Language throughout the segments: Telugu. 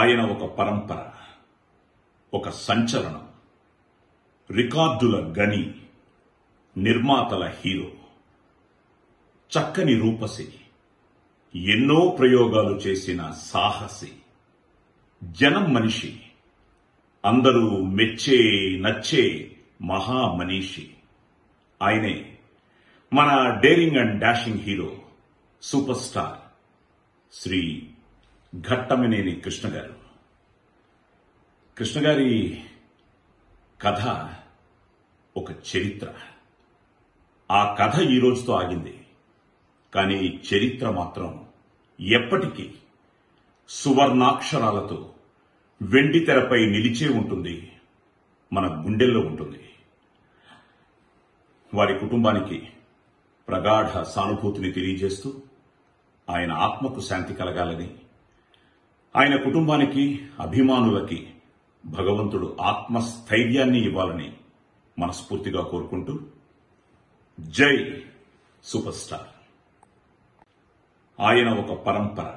ఆయన ఒక పరంపర, ఒక సంచలనం, రికార్డుల గని, నిర్మాతల హీరో, చక్కని రూపసి, ఎన్నో ప్రయోగాలు చేసిన సాహసి, జనం మనిషి, అందరూ మెచ్చే నచ్చే మహా మనీషి. ఆయనే మన daring and dashing hero, super star Shri Ghattamaneni Krishna గారు. కృష్ణ గారి కథ ఒక చరిత్ర. ఆ కథ ఈ రోజుతో ఆగింది, కానీ చరిత్ర మాత్రం ఎప్పటికీ సువర్ణాక్షరాలతో వెండి తెరపై నిలిచే ఉంటుంది, మన గుండెల్లో ఉంటుంది. వారి కుటుంబానికి ప్రగాఢ సానుభూతిని తెలియజేస్తూ ఆయన ఆత్మకు శాంతి కలగాలని, ఆయన కుటుంబానికి, అభిమానులకి భగవంతుడు ఆత్మస్థైర్యాన్ని ఇవ్వాలని మనస్ఫూర్తిగా కోరుకుంటూ, జై సూపర్ స్టార్. ఆయన ఒక పరంపర,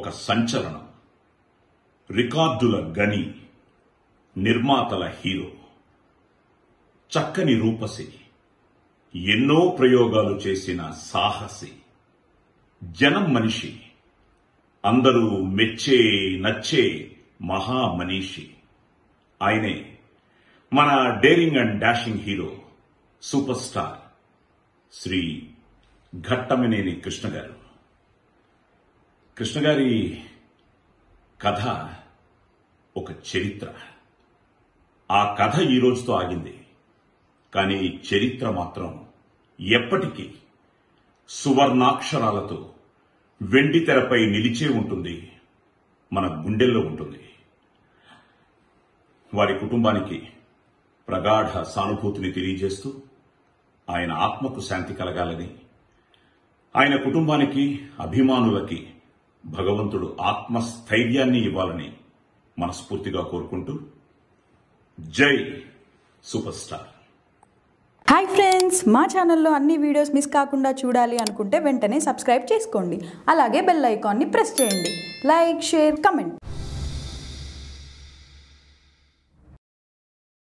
ఒక సంచలనం, రికార్డుల గని, నిర్మాతల హీరో, చక్కని రూపసి, ఎన్నో ప్రయోగాలు చేసిన సాహసి, జనం మనిషి, అందరూ మెచ్చే నచ్చే మహా మనీషి. ఆయనే మన daring and dashing hero, super star Shri Ghattamaneni Krishna గారు. కృష్ణ గారి కథ ఒక చరిత్ర. ఆ కథ ఈ రోజుతో ఆగింది, కానీ చరిత్ర మాత్రం ఎప్పటికీ సువర్ణాక్షరాలతో వెండి తెరపై నిలిచే ఉంటుంది, మన గుండెల్లో ఉంటుంది. వారి కుటుంబానికి ప్రగాఢ సానుభూతిని తెలియజేస్తూ ఆయన ఆత్మకు శాంతి కలగాలని, ఆయన కుటుంబానికి, అభిమానులకి భగవంతుడు ఆత్మస్థైర్యాన్ని ఇవ్వాలని మనస్ఫూర్తిగా కోరుకుంటూ, జై సూపర్ స్టార్. హాయ్ ఫ్రెండ్స్, మా ఛానల్లో అన్ని వీడియోస్ మిస్ కాకుండా చూడాలి అనుకుంటే వెంటనే సబ్స్క్రైబ్ చేసుకోండి. అలాగే బెల్ ఐకాన్ని ప్రెస్ చేయండి. Like, share, comment.